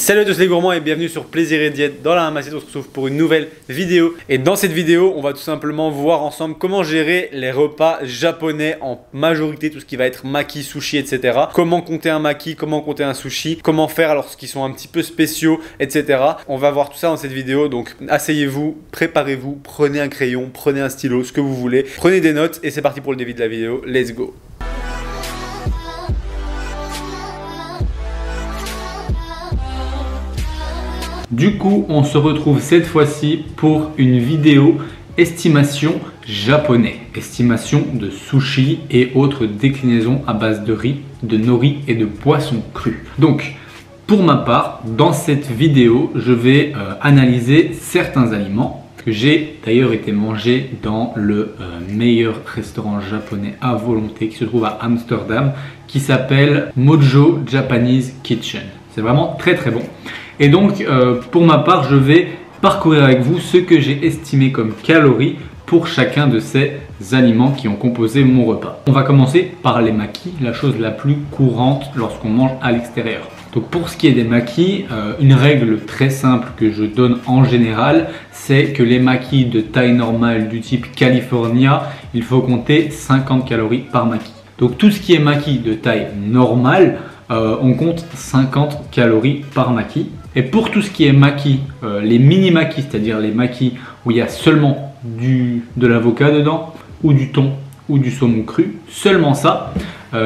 Salut à tous les gourmands et bienvenue sur Plaisir et Diète. Dans la Hamacette, on se retrouve pour une nouvelle vidéo. Et dans cette vidéo, on va tout simplement voir ensemble comment gérer les repas japonais en majorité, tout ce qui va être maki, sushi, etc. Comment compter un maki, comment compter un sushi, comment faire lorsqu'ils sont un petit peu spéciaux, etc. On va voir tout ça dans cette vidéo, donc asseyez-vous, préparez-vous, prenez un crayon, prenez un stylo, ce que vous voulez. Prenez des notes et c'est parti pour le début de la vidéo. Let's go! Du coup, on se retrouve cette fois-ci pour une vidéo estimation japonais, estimation de sushi et autres déclinaisons à base de riz, de nori et de poissons crus. Donc, pour ma part, dans cette vidéo, je vais analyser certains aliments que j'ai d'ailleurs été mangé dans le meilleur restaurant japonais à volonté qui se trouve à Amsterdam, qui s'appelle Mojo Japanese Kitchen. C'est vraiment très très bon. Et donc, pour ma part, je vais parcourir avec vous ce que j'ai estimé comme calories pour chacun de ces aliments qui ont composé mon repas. On va commencer par les makis, la chose la plus courante lorsqu'on mange à l'extérieur. Donc pour ce qui est des makis, une règle très simple que je donne en général, c'est que les makis de taille normale du type California, il faut compter 50 calories par maki. Donc tout ce qui est maki de taille normale, on compte 50 calories par maki. Et pour tout ce qui est maki, les mini maki, c'est-à-dire les maki où il y a seulement de l'avocat dedans, ou du thon, ou du saumon cru, seulement ça,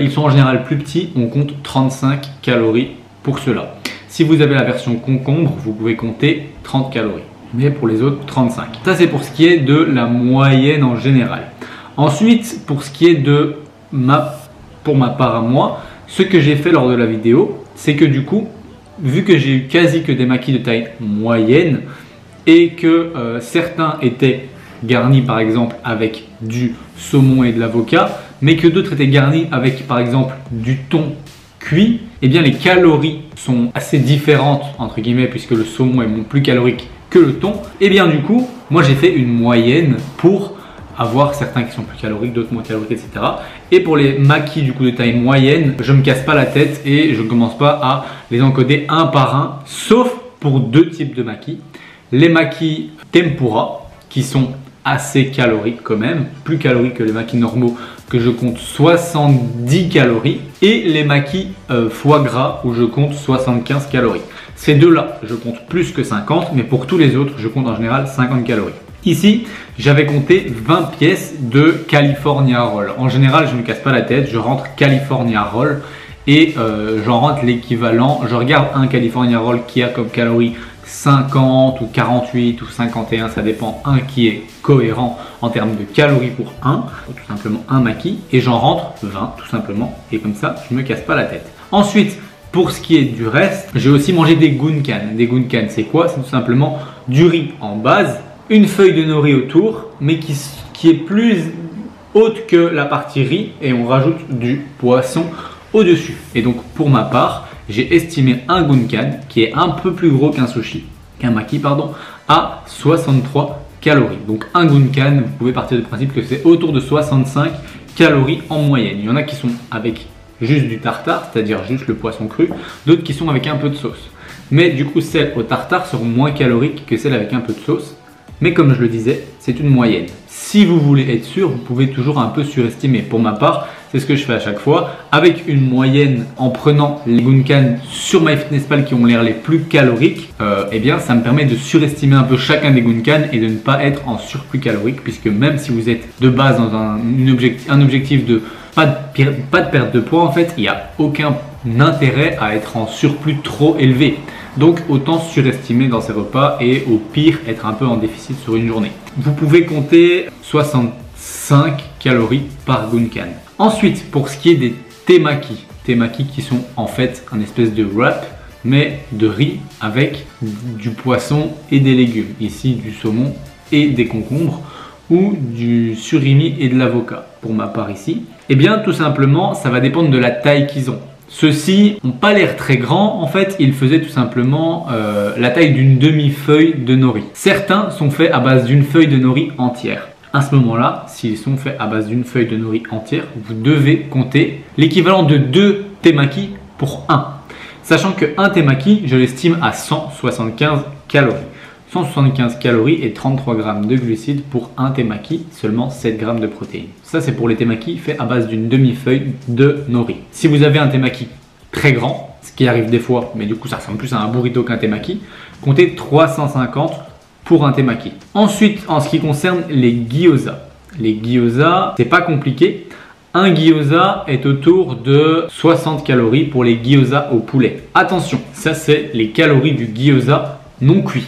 ils sont en général plus petits, on compte 35 calories pour cela. Si vous avez la version concombre, vous pouvez compter 30 calories, mais pour les autres, 35. Ça, c'est pour ce qui est de la moyenne en général. Ensuite, pour ce qui est de pour ma part à moi, ce que j'ai fait lors de la vidéo, c'est que du coup, vu que j'ai eu quasi que des makis de taille moyenne et que certains étaient garnis par exemple avec du saumon et de l'avocat, mais que d'autres étaient garnis avec par exemple du thon cuit, eh bien les calories sont assez différentes entre guillemets puisque le saumon est plus calorique que le thon. Et bien du coup, moi j'ai fait une moyenne pour avoir certains qui sont plus caloriques, d'autres moins caloriques, etc. Et pour les makis du coup de taille moyenne, je me casse pas la tête et je ne commence pas à les encoder un par un, sauf pour deux types de makis. Les makis tempura, qui sont assez caloriques quand même, plus caloriques que les makis normaux, que je compte 70 calories. Et les makis foie gras, où je compte 75 calories. Ces deux-là, je compte plus que 50, mais pour tous les autres, je compte en général 50 calories. Ici, j'avais compté 20 pièces de California Roll. En général, je ne me casse pas la tête, je rentre California Roll et j'en rentre l'équivalent. Je regarde un California Roll qui a comme calories 50 ou 48 ou 51, ça dépend. Un qui est cohérent en termes de calories pour un, tout simplement un maki, et j'en rentre 20 tout simplement. Et comme ça, je ne me casse pas la tête. Ensuite, pour ce qui est du reste, j'ai aussi mangé des gunkan. Des gunkan, c'est quoi? C'est tout simplement du riz en base, une feuille de nori autour, mais qui est plus haute que la partie riz et on rajoute du poisson au-dessus. Et donc pour ma part, j'ai estimé un gunkan, qui est un peu plus gros qu'un maki, pardon, à 63 calories. Donc un gunkan, vous pouvez partir du principe que c'est autour de 65 calories en moyenne. Il y en a qui sont avec juste du tartare, c'est-à-dire juste le poisson cru, d'autres qui sont avec un peu de sauce. Mais du coup, celles au tartare seront moins caloriques que celles avec un peu de sauce. Mais comme je le disais, c'est une moyenne. Si vous voulez être sûr, vous pouvez toujours un peu surestimer. Pour ma part, c'est ce que je fais à chaque fois. Avec une moyenne, en prenant les gunkan sur MyFitnesspal qui ont l'air les plus caloriques, eh bien, ça me permet de surestimer un peu chacun des gunkan et de ne pas être en surplus calorique. Puisque même si vous êtes de base dans un objectif de pas de perte de poids, en fait, il n'y a aucun intérêt à être en surplus trop élevé. Donc autant surestimer dans ses repas et au pire être un peu en déficit sur une journée. Vous pouvez compter 65 calories par gunkan. Ensuite, pour ce qui est des temaki qui sont en fait un espèce de wrap mais de riz avec du poisson et des légumes. Ici du saumon et des concombres ou du surimi et de l'avocat pour ma part ici. Et bien tout simplement ça va dépendre de la taille qu'ils ont. Ceux-ci n'ont pas l'air très grands, en fait ils faisaient tout simplement la taille d'une demi-feuille de nori. Certains sont faits à base d'une feuille de nori entière. À ce moment-là, s'ils sont faits à base d'une feuille de nori entière, vous devez compter l'équivalent de 2 temaki pour 1. Sachant qu'un temaki, je l'estime à 175 calories. 175 calories et 33 grammes de glucides pour un temaki, seulement 7 grammes de protéines. Ça, c'est pour les temaki faits à base d'une demi-feuille de nori. Si vous avez un temaki très grand, ce qui arrive des fois, mais du coup ça ressemble plus à un burrito qu'un temaki, comptez 350 pour un temaki. Ensuite, en ce qui concerne les gyoza, c'est pas compliqué. Un gyoza est autour de 60 calories pour les gyoza au poulet. Attention, ça c'est les calories du gyoza non cuit.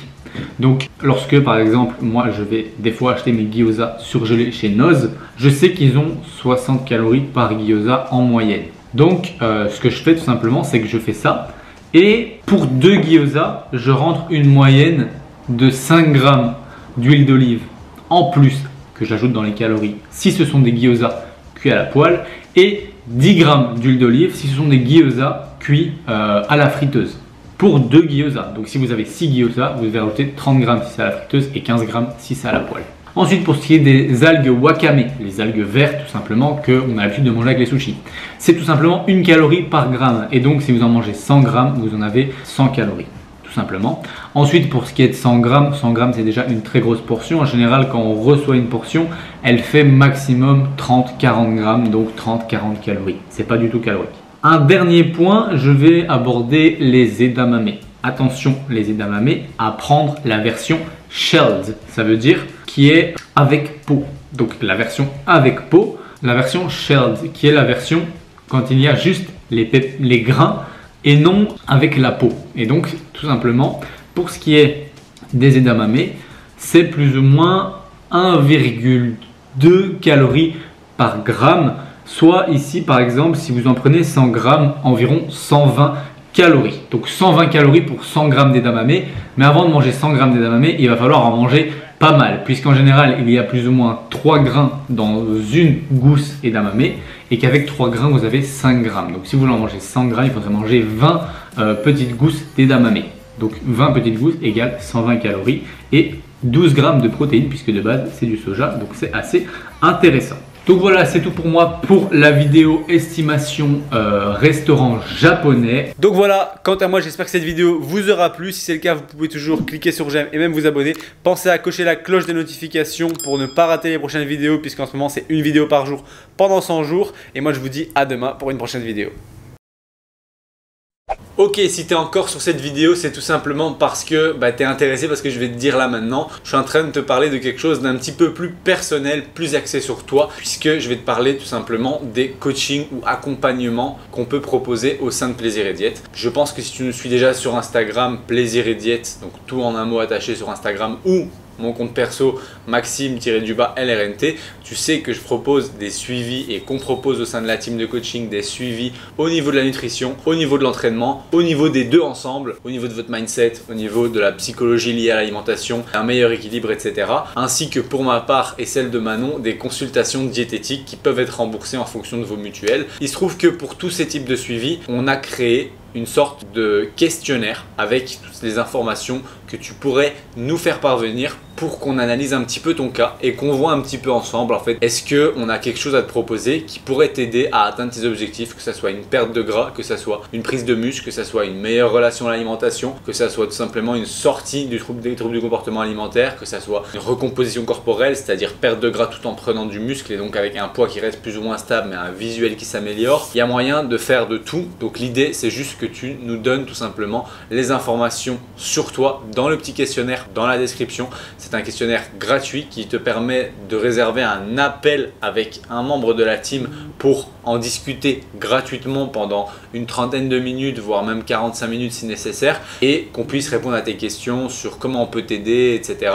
Donc lorsque par exemple moi je vais des fois acheter mes gyoza surgelés chez Noz, je sais qu'ils ont 60 calories par gyoza en moyenne. Donc ce que je fais tout simplement, c'est que je fais ça et pour 2 gyoza, je rentre une moyenne de 5 grammes d'huile d'olive en plus que j'ajoute dans les calories si ce sont des gyoza cuits à la poêle et 10 grammes d'huile d'olive si ce sont des gyoza cuits à la friteuse. Pour 2 gyoza, donc si vous avez 6 gyoza, vous devez rajouter 30 grammes si c'est à la friteuse et 15 grammes si c'est à la poêle. Ensuite, pour ce qui est des algues wakame, les algues vertes tout simplement qu'on a l'habitude de manger avec les sushis, c'est tout simplement 1 calorie par gramme et donc si vous en mangez 100 grammes, vous en avez 100 calories tout simplement. Ensuite, pour ce qui est de 100 grammes, c'est déjà une très grosse portion. En général, quand on reçoit une portion, elle fait maximum 30-40 grammes, donc 30-40 calories. C'est pas du tout calorique. Un dernier point, je vais aborder les edamame. Attention, les edamame, à prendre la version shelled, ça veut dire qui est avec peau. Donc la version avec peau, la version shelled, qui est la version quand il y a juste les grains et non avec la peau. Et donc tout simplement, pour ce qui est des edamame, c'est plus ou moins 1,2 calories par gramme. Soit ici par exemple, si vous en prenez 100 grammes, environ 120 calories. Donc 120 calories pour 100 grammes d'edamame. Mais avant de manger 100 grammes d'edamame, il va falloir en manger pas mal, puisqu'en général il y a plus ou moins 3 grains dans une gousse edamame et qu'avec 3 grains vous avez 5 grammes. Donc si vous voulez en manger 100 grammes, il faudrait manger 20 petites gousses d'edamame. Donc 20 petites gousses égale 120 calories et 12 grammes de protéines, puisque de base c'est du soja, donc c'est assez intéressant. Donc voilà, c'est tout pour moi pour la vidéo estimation restaurant japonais. Donc voilà, quant à moi, j'espère que cette vidéo vous aura plu. Si c'est le cas, vous pouvez toujours cliquer sur j'aime et même vous abonner. Pensez à cocher la cloche des notifications pour ne pas rater les prochaines vidéos, puisqu'en ce moment, c'est une vidéo par jour pendant 100 jours. Et moi, je vous dis à demain pour une prochaine vidéo. Ok, si t'es encore sur cette vidéo, c'est tout simplement parce que t'es intéressé parce que je vais te dire là maintenant. Je suis en train de te parler de quelque chose d'un petit peu plus personnel, plus axé sur toi, puisque je vais te parler tout simplement des coachings ou accompagnements qu'on peut proposer au sein de Plaisir et Diète. Je pense que si tu nous suis déjà sur Instagram, Plaisir et Diète, donc tout en un mot attaché sur Instagram, ou mon compte perso Maxime_lrnt, tu sais que je propose des suivis et qu'on propose au sein de la team de coaching des suivis au niveau de la nutrition, au niveau de l'entraînement, au niveau des deux ensemble, au niveau de votre mindset, au niveau de la psychologie liée à l'alimentation, un meilleur équilibre, etc. Ainsi que pour ma part et celle de Manon, des consultations diététiques qui peuvent être remboursées en fonction de vos mutuelles. Il se trouve que pour tous ces types de suivis, on a créé une sorte de questionnaire avec toutes les informations que tu pourrais nous faire parvenir pour qu'on analyse un petit peu ton cas et qu'on voit un petit peu ensemble en fait, est-ce qu'on a quelque chose à te proposer qui pourrait t'aider à atteindre tes objectifs, que ça soit une perte de gras, que ça soit une prise de muscle, que ça soit une meilleure relation à l'alimentation, que ça soit tout simplement une sortie du trouble du comportement alimentaire, que ça soit une recomposition corporelle, c'est-à-dire perte de gras tout en prenant du muscle et donc avec un poids qui reste plus ou moins stable mais un visuel qui s'améliore. Il y a moyen de faire de tout, donc l'idée c'est juste que tu nous donnes tout simplement les informations sur toi dans le petit questionnaire dans la description. C'est un questionnaire gratuit qui te permet de réserver un appel avec un membre de la team pour en discuter gratuitement pendant une trentaine de minutes, voire même 45 minutes si nécessaire, et qu'on puisse répondre à tes questions sur comment on peut t'aider, etc.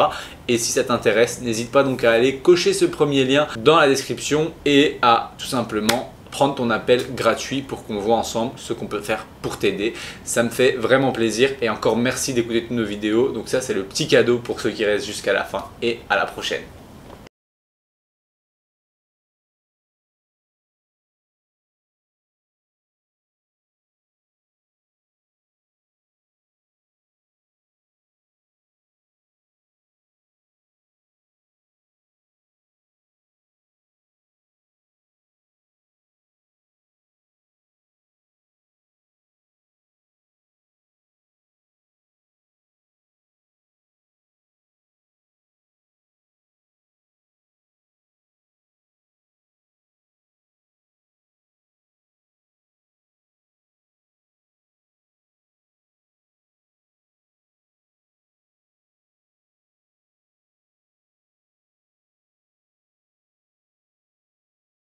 Et si ça t'intéresse, n'hésite pas donc à aller cocher ce premier lien dans la description et à tout simplement prendre ton appel gratuit pour qu'on voit ensemble ce qu'on peut faire pour t'aider. Ça me fait vraiment plaisir et encore merci d'écouter toutes nos vidéos. Donc ça, c'est le petit cadeau pour ceux qui restent jusqu'à la fin et à la prochaine.